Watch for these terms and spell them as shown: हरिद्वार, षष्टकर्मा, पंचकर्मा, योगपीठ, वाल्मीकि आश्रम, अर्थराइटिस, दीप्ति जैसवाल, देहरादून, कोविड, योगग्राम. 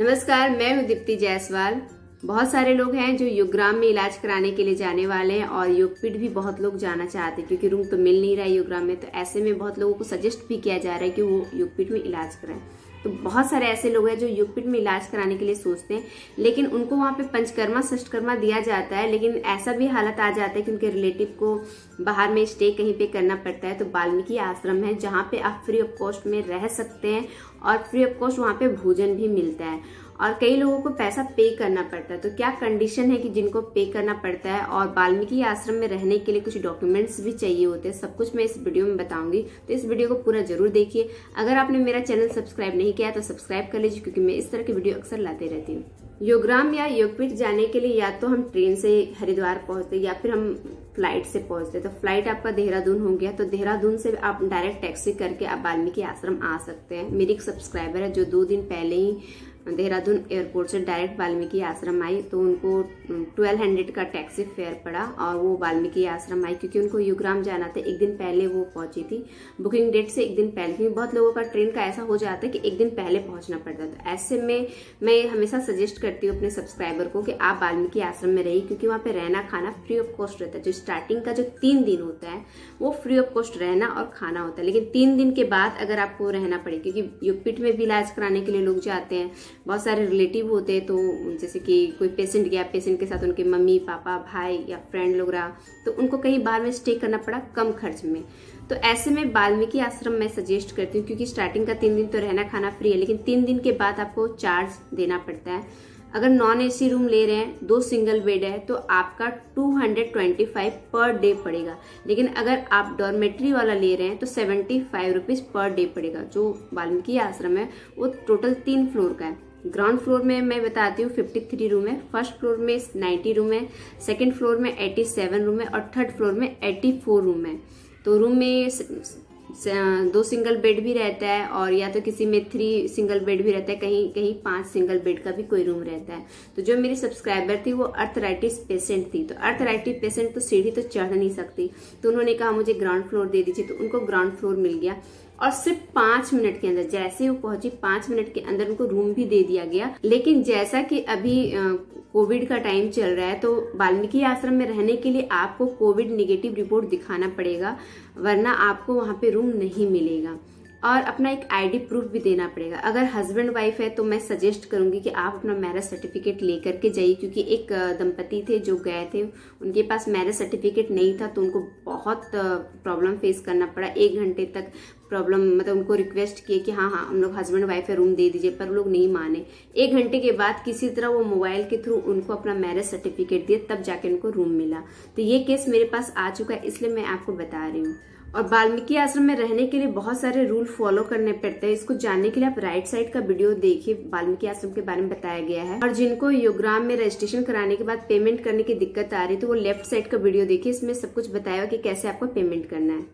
नमस्कार, मैं हूँ दीप्ति जैसवाल। बहुत सारे लोग हैं जो योगग्राम में इलाज कराने के लिए जाने वाले हैं और योगपीठ भी बहुत लोग जाना चाहते हैं क्योंकि रूम तो मिल नहीं रहा है योगग्राम में। तो ऐसे में बहुत लोगों को सजेस्ट भी किया जा रहा है कि वो योगपीठ में इलाज कराएं। तो बहुत सारे ऐसे लोग हैं जो योगपीठ में इलाज कराने के लिए सोचते हैं, लेकिन उनको वहाँ पे पंचकर्मा षष्टकर्मा दिया जाता है, लेकिन ऐसा भी हालत आ जाता है कि उनके रिलेटिव को बाहर में स्टे कहीं पे करना पड़ता है। तो वाल्मीकि आश्रम है जहाँ पे आप फ्री ऑफ कॉस्ट में रह सकते हैं और फ्री ऑफ कॉस्ट वहाँ पे भोजन भी मिलता है। और कई लोगों को पैसा पे करना पड़ता है। तो क्या कंडीशन है कि जिनको पे करना पड़ता है और वाल्मीकि आश्रम में रहने के लिए कुछ डॉक्यूमेंट्स भी चाहिए होते हैं, सब कुछ मैं इस वीडियो में बताऊंगी। तो इस वीडियो को पूरा जरूर देखिए। अगर आपने मेरा चैनल सब्सक्राइब नहीं किया तो सब्सक्राइब कर लीजिए क्योंकि मैं इस तरह की वीडियो अक्सर लाते रहती हूँ। योगग्राम या योगपीठ जाने के लिए या तो हम ट्रेन से हरिद्वार पहुंचते या फिर हम फ्लाइट से पहुंचते। तो फ्लाइट आपका देहरादून हो गया, तो देहरादून से आप डायरेक्ट टैक्सी करके आप वाल्मीकि आश्रम आ सकते हैं। मेरी एक सब्सक्राइबर है जो 2 दिन पहले ही देहरादून एयरपोर्ट से डायरेक्ट वाल्मीकि आश्रम आई, तो उनको 1200 का टैक्सी फेयर पड़ा और वो वाल्मीकि आश्रम आई क्योंकि उनको योगग्राम जाना था। एक दिन पहले वो पहुंची थी, बुकिंग डेट से एक दिन पहले, क्योंकि बहुत लोगों का ट्रेन का ऐसा हो जाता है कि एक दिन पहले पहुंचना पड़ता है। तो ऐसे में मैं हमेशा सजेस्ट करती हूँ अपने सब्सक्राइबर को कि आप वाल्मीकि आश्रम में रहिए क्योंकि वहाँ पे रहना खाना फ्री ऑफ कॉस्ट रहता है। जो स्टार्टिंग का जो 3 दिन होता है वो फ्री ऑफ कॉस्ट रहना और खाना होता है, लेकिन 3 दिन के बाद अगर आपको रहना पड़े, क्योंकि योगपीठ में भी इलाज कराने के लिए लोग जाते हैं, बहुत सारे रिलेटिव होते हैं। तो जैसे कि कोई पेशेंट गया, पेशेंट के साथ उनके मम्मी पापा भाई या फ्रेंड लोग रहा, तो उनको कहीं बाहर में स्टे करना पड़ा कम खर्च में। तो ऐसे में वाल्मीकि आश्रम मैं सजेस्ट करती हूँ क्योंकि स्टार्टिंग का 3 दिन तो रहना खाना फ्री है, लेकिन 3 दिन के बाद आपको चार्ज देना पड़ता है। अगर नॉन एसी रूम ले रहे हैं, 2 सिंगल बेड है, तो आपका 225 पर डे पड़ेगा। लेकिन अगर आप डॉर्मेट्री वाला ले रहे हैं तो 75 रुपीज़ पर डे पड़ेगा। जो वाल्मीकि आश्रम है वो टोटल 3 फ्लोर का है। ग्राउंड फ्लोर में मैं बताती हूँ 53 रूम है, फर्स्ट फ्लोर में 90 रूम है, सेकेंड फ्लोर में 87 रूम है और थर्ड फ्लोर में 84 रूम है। तो रूम में 2 सिंगल बेड भी रहता है और या तो किसी में 3 सिंगल बेड भी रहता है, कहीं कहीं 5 सिंगल बेड का भी कोई रूम रहता है। तो जो मेरी सब्सक्राइबर थी वो अर्थराइटिस पेशेंट थी, तो अर्थराइटिस पेशेंट तो सीढ़ी तो चढ़ नहीं सकती, तो उन्होंने कहा मुझे ग्राउंड फ्लोर दे दीजिए। तो उनको ग्राउंड फ्लोर मिल गया और सिर्फ 5 मिनट के अंदर, जैसे वो पहुंची 5 मिनट के अंदर उनको रूम भी दे दिया गया। लेकिन जैसा कि अभी कोविड का टाइम चल रहा है, तो वाल्मीकि आश्रम में रहने के लिए आपको कोविड नेगेटिव रिपोर्ट दिखाना पड़ेगा, वरना आपको वहाँ पे रूम नहीं मिलेगा। और अपना एक आईडी प्रूफ भी देना पड़ेगा। अगर हस्बैंड वाइफ है तो मैं सजेस्ट करूंगी कि आप अपना मैरिज सर्टिफिकेट लेकर के जाइए, क्योंकि एक दंपति थे जो गए थे, उनके पास मैरिज सर्टिफिकेट नहीं था, तो उनको बहुत प्रॉब्लम फेस करना पड़ा। 1 घंटे तक प्रॉब्लम, मतलब उनको रिक्वेस्ट किए कि हाँ हाँ हम लोग हस्बैंड वाइफ है रूम दे दीजिए, पर वो लोग नहीं माने। 1 घंटे के बाद किसी तरह वो मोबाइल के थ्रू उनको अपना मैरिज सर्टिफिकेट दिए, तब जाके उनको रूम मिला। तो ये केस मेरे पास आ चुका है, इसलिए मैं आपको बता रही हूँ। और वाल्मीकि आश्रम में रहने के लिए बहुत सारे रूल फॉलो करने पड़ते हैं। इसको जानने के लिए आप राइट साइड का वीडियो देखिए, वाल्मीकि आश्रम के बारे में बताया गया है। और जिनको योगग्राम में रजिस्ट्रेशन कराने के बाद पेमेंट करने की दिक्कत आ रही है, तो वो लेफ्ट साइड का वीडियो देखिए, इसमें सब कुछ बताया कि कैसे आपको पेमेंट करना है।